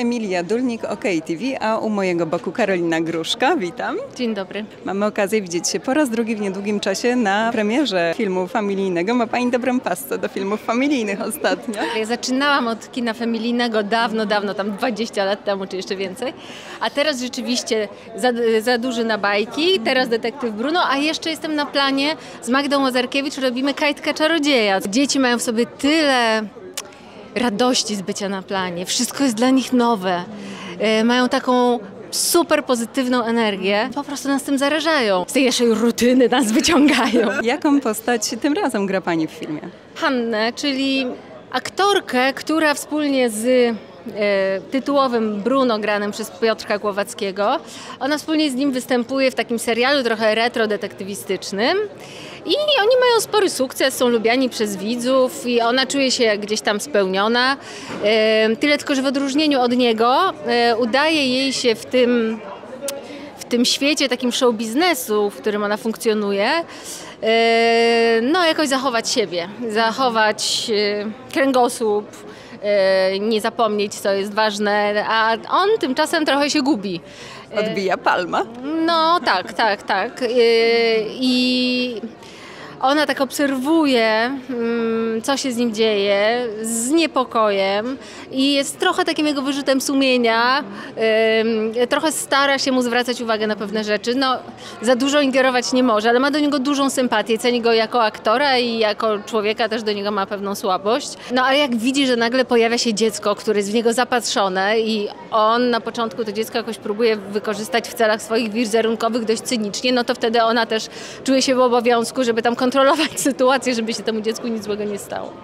Emilia Dulnik, OK TV, a u mojego boku Karolina Gruszka. Witam. Dzień dobry. Mamy okazję widzieć się po raz drugi w niedługim czasie na premierze filmu familijnego. Ma Pani dobrą pasję do filmów familijnych ostatnio. Ja zaczynałam od kina familijnego dawno, dawno, tam 20 lat temu czy jeszcze więcej. A teraz rzeczywiście za duży na bajki, teraz Detektyw Bruno, a jeszcze jestem na planie z Magdą Łazarkiewicz, robimy Kajtka Czarodzieja. Dzieci mają w sobie tyle radości z bycia na planie. Wszystko jest dla nich nowe. Mają taką super pozytywną energię. Po prostu nas tym zarażają. Z tej naszej rutyny nas wyciągają. Jaką postać tym razem gra Pani w filmie? Hannę, czyli aktorkę, która wspólnie z tytułowym Bruno granym przez Piotra Głowackiego. Ona wspólnie z nim występuje w takim serialu trochę retro-detektywistycznym i oni mają spory sukces, są lubiani przez widzów i ona czuje się gdzieś tam spełniona. Tyle tylko, że w odróżnieniu od niego udaje jej się w tym świecie takim show biznesu, w którym ona funkcjonuje, no jakoś zachować siebie, zachować kręgosłup, nie zapomnieć, co jest ważne, a on tymczasem trochę się gubi. Odbija palma. No tak, tak, tak. I ona tak obserwuje, co się z nim dzieje, z niepokojem i jest trochę takim jego wyrzutem sumienia, trochę stara się mu zwracać uwagę na pewne rzeczy. No, za dużo ingerować nie może, ale ma do niego dużą sympatię, ceni go jako aktora i jako człowieka też do niego ma pewną słabość. No ale jak widzi, że nagle pojawia się dziecko, które jest w niego zapatrzone i on na początku to dziecko jakoś próbuje wykorzystać w celach swoich wizerunkowych dość cynicznie, no to wtedy ona też czuje się w obowiązku, żeby tam kontrolować sytuację, żeby się temu dziecku nic złego nie stało.